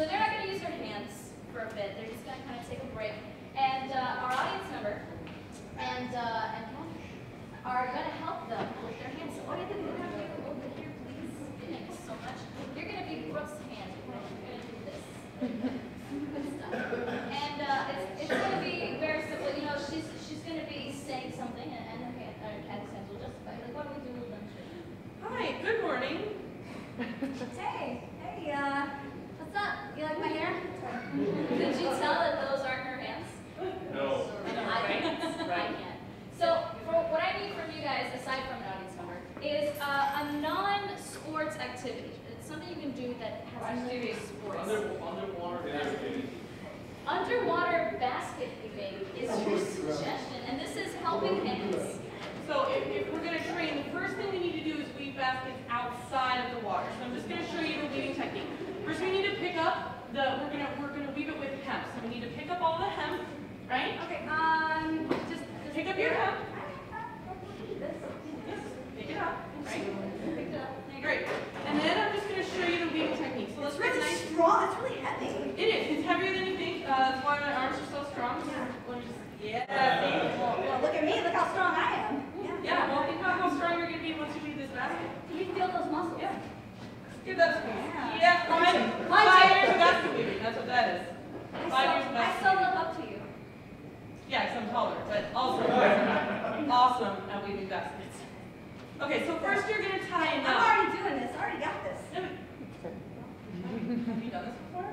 So they're not going to use their hands for a bit. They're just going to kind of take a break. And our audience member and Kathy are going to help them with their hands. So what I think we're going to do over here, please. Thank you so much. You're going to be Brooke's hand. You're going to do this. Good stuff. And it's going to be very simple. You know, she's going to be saying something, and her hand, or Kathy's hands will justify. Like, what do we do with them? Hi. Good morning. Hey. Hey. What's up? You like my hair? Did you tell that those aren't her hands? No. Right. So what I need from you guys, aside from an audience member, is a non-sports activity. It's something you can do that has nothing to do with sports. Underwater basket. Underwater basket weaving is your suggestion, and this is helping hands. So if we're going to train, the first thing we need to do is weave baskets outside of the water. So I'm just going to show you the weaving technique. First, we need to pick up the. We're gonna weave it with hemp. So we need to pick up all the hemp, right? Okay. Just pick up your hemp. Yes. Pick it up. Right. Pick it up. Great. And then I'm just gonna show you the weaving technique. So let's get a nice straw. It's really heavy. It is. It's heavier than you think. That's why my arms are so strong. Yeah. Well, look at me. Look how strong I am. Yeah. Yeah. Well, think about how strong you're gonna be once you weave this basket. Can you feel those muscles? Yeah. Give that to me. Yeah, 5 years of basket weaving. That's what that is. 5 years of basket weaving. I still look up to you. Yeah, because I'm taller, but also awesome at weaving baskets. Okay, so first you're going to tie a knot. I'm already doing this. I already got this. Have you done this before?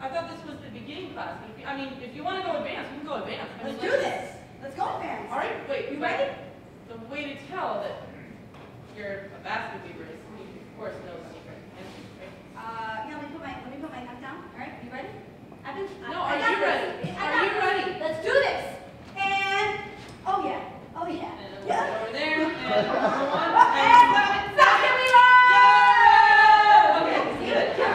I thought this was the beginning class. I mean, if you want to go advanced, we can go advanced. Let's do this. Let's go advanced. All right, wait. You ready? The way to tell that you're a basket weaver is, of course, no secret. Yeah, let me put my hand down. All right, you ready? Are you ready? Let's do this. And oh yeah. And yeah. Over there. And and okay, good.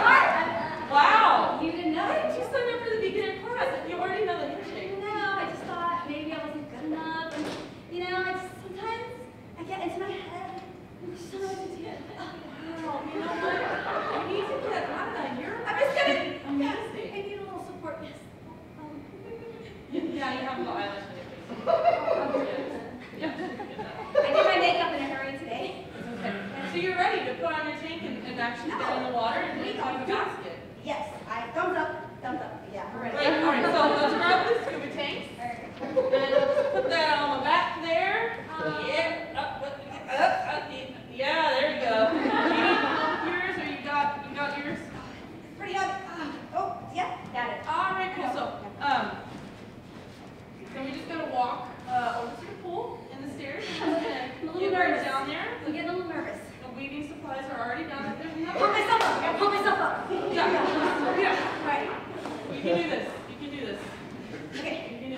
Wow. You didn't know. Why didn't you sign up for the beginner class? You already know the handshake. No, I just thought maybe I wasn't good enough. And, you know, sometimes I get into my head. I'm just trying to do it. Oh, you know what? I need to get out of here. I'm just kidding. I need a little support. Yes. Yeah, you have a little eyelash on your face. Yeah. I did my makeup in a hurry today. Okay. So you're ready to put on your tank and actually get in the water and leave on the basket. Yes. Thumbs up. Yeah. We're ready. Right. All right. So let's grab the scuba tanks. All right. And let's put that on the back there. Yeah. Yeah. There you go. Yours? It's pretty up. Oh, yeah, got it. All right, cool. So, then we just got to walk over to the pool and the stairs. Get right down there. I'm getting a little nervous. The weaving supplies are already down there. Pull myself up. Yeah. Yeah. Right. You can do this. Okay. Okay. Are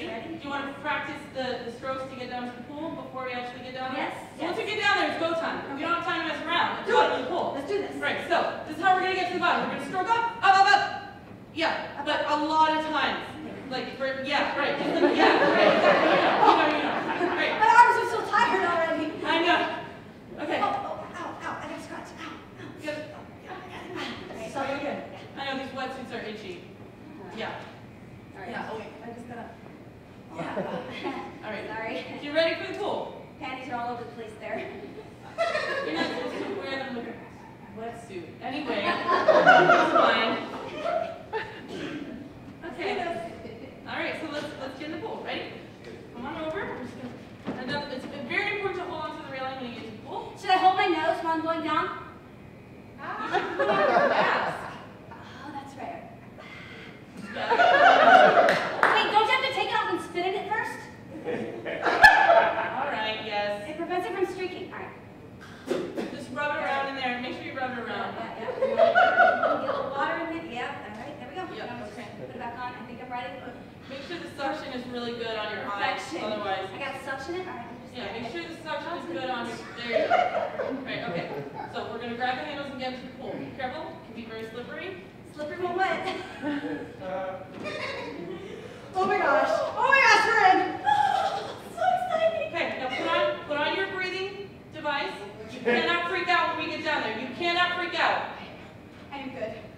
you ready? Do you want to practice the strokes to get down to the pool before we actually get down there? Yes. Once you get down there, it's go time. Okay. We don't have time to mess around. Do it. Pool. Let's do this. Right, so this is how we're going to get to the bottom. We're going to stroke up. Yeah, but a lot of times. Like, yeah, right. Right. My arms are so tired already. I know. Okay. Oh, ow. I got scratched. Ow. Good. Right. So good. I know these wetsuits are itchy. Yeah. All right. Yeah, okay. I just got up. Yeah. All right. Sorry. You ready for the pool? Panties are all over the place there. You're not supposed to wear them with a wetsuit. Anyway, it's fine. Okay. All right. So let's get in the pool. Ready? Come on over. I'm just gonna. And it's very important to hold onto the railing when you get to the pool. Should I hold my nose while I'm going down? You should hold on your mask. Oh, that's rare. Wait, don't you have to take it off and spit in it first? Alright, yes. It prevents it from streaking. Alright. Just rub it around in there and make sure you rub it around. Yeah. Get a little water in it. Yeah, alright, there we go. Yep. I'm just going to put it back on. I think I'm ready. Make sure the suction is really good on your eyes. Otherwise. I got suction in it? Alright. Yeah, make sure the suction is good on your. There you go. Right, okay. So we're going to grab the handles and get into the pool. Be careful, it can be very slippery. Slippery wet. Oh my gosh, we're in. Oh, so exciting. Okay, now put on your breathing device. You cannot freak out when we get down there. You cannot freak out. I am good.